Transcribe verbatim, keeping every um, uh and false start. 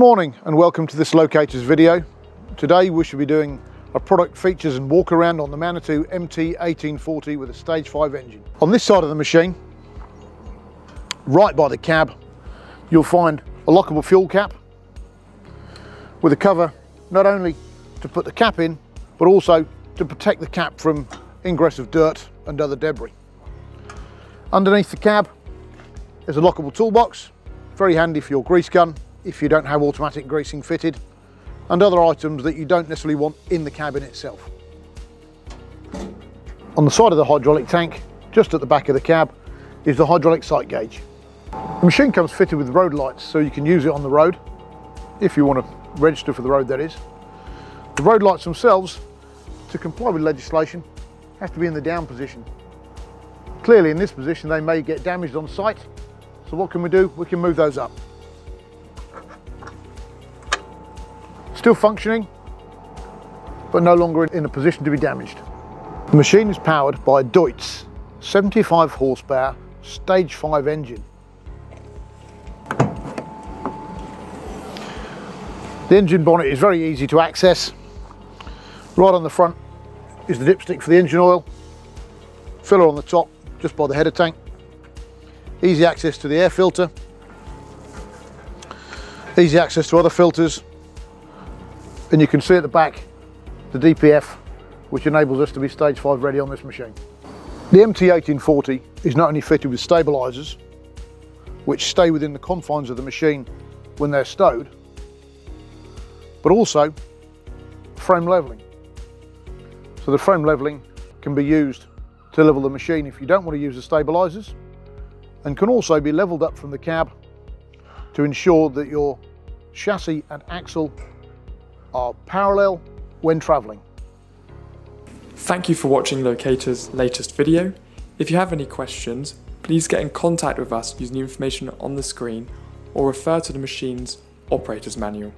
Good morning and welcome to this Locators video. Today we should be doing a product features and walk around on the Manitou M T eighteen forty with a Stage Five engine. On this side of the machine, right by the cab, you'll find a lockable fuel cap with a cover not only to put the cap in, but also to protect the cap from ingress of dirt and other debris. Underneath the cab is a lockable toolbox, very handy for your grease gun if you don't have automatic greasing fitted, and other items that you don't necessarily want in the cabin itself. On the side of the hydraulic tank, just at the back of the cab, is the hydraulic sight gauge. The machine comes fitted with road lights, so you can use it on the road, if you want to register for the road that is. The road lights themselves, to comply with legislation, have to be in the down position. Clearly in this position they may get damaged on site, so what can we do? We can move those up. Still functioning, but no longer in a position to be damaged. The machine is powered by a Deutz seventy-five horsepower Stage Five engine. The engine bonnet is very easy to access. Right on the front is the dipstick for the engine oil, filler on the top just by the header tank, easy access to the air filter, easy access to other filters, and you can see at the back the D P F, which enables us to be Stage Five ready on this machine. The M T eighteen forty is not only fitted with stabilisers, which stay within the confines of the machine when they're stowed, but also frame levelling. So the frame levelling can be used to level the machine if you don't want to use the stabilisers, and can also be levelled up from the cab to ensure that your chassis and axle are parallel when travelling. Thank you for watching Locators' latest video. If you have any questions, please get in contact with us using the information on the screen or refer to the machine's operator's manual.